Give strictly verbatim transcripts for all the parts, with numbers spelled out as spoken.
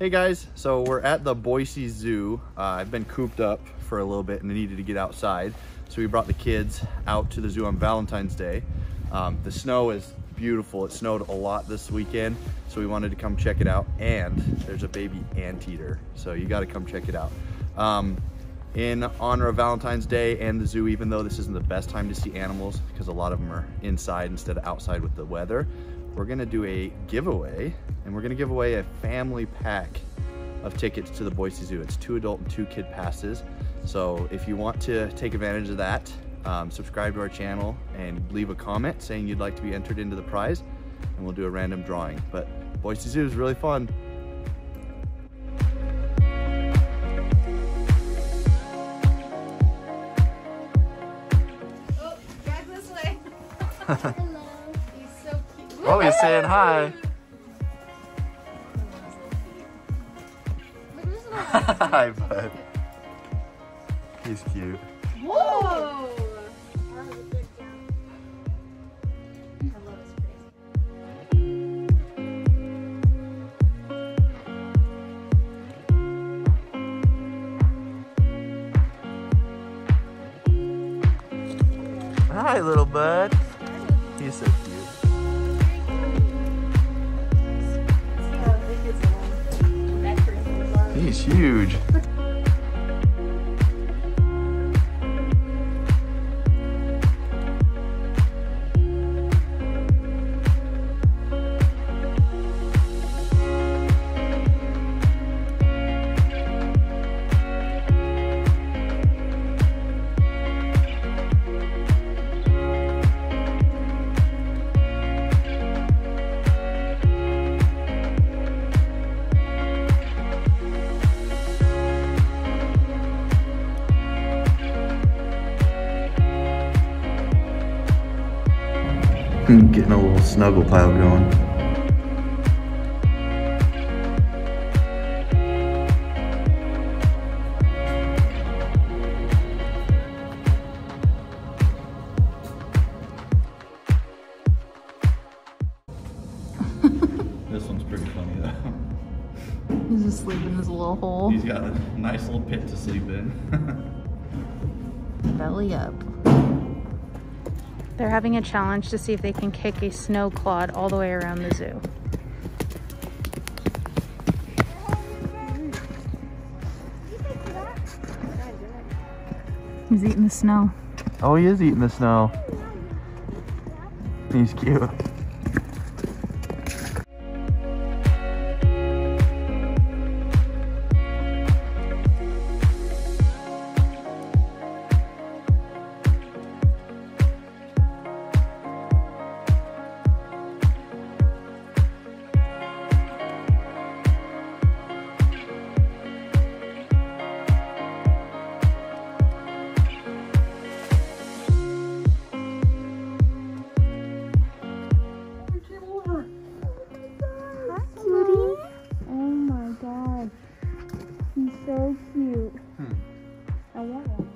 Hey guys, so we're at the Boise Zoo. Uh, I've been cooped up for a little bit and I needed to get outside. So we brought the kids out to the zoo on Valentine's Day. Um, the snow is beautiful. It snowed a lot this weekend. So we wanted to come check it out. And there's a baby anteater. So you gotta come check it out. Um, in honor of Valentine's Day and the zoo, even though this isn't the best time to see animals because a lot of them are inside instead of outside with the weather, we're gonna do a giveaway, and we're gonna give away a family pack of tickets to the Boise Zoo. It's two adult and two kid passes. So if you want to take advantage of that, um, subscribe to our channel and leave a comment saying you'd like to be entered into the prize, and we'll do a random drawing. But Boise Zoo is really fun. Oh, back this way. Hello. He's so cute. Oh, he's saying hi. Hi, bud. He's cute. Whoa! Hi, little bud. He's so cute. He's huge. Getting a little snuggle pile going. This one's pretty funny though. He's just sleeping in his little hole. He's got a nice little pit to sleep in. Belly up. They're having a challenge to see if they can kick a snow clod all the way around the zoo. He's eating the snow. Oh, he is eating the snow. He's cute. So cute. Hmm. I want one.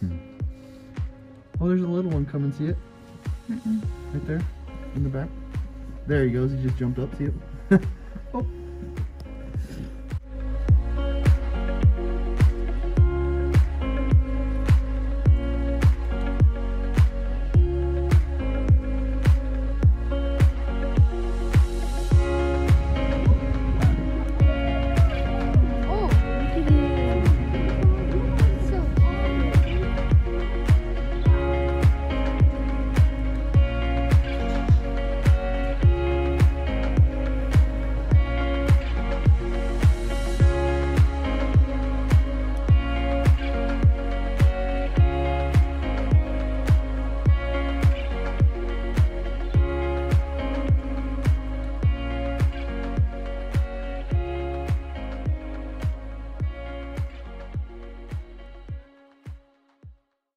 Hmm. Oh, there's a little one. Come and see it. Mm-mm. Right there, in the back. There he goes. He just jumped up. See it? Oh.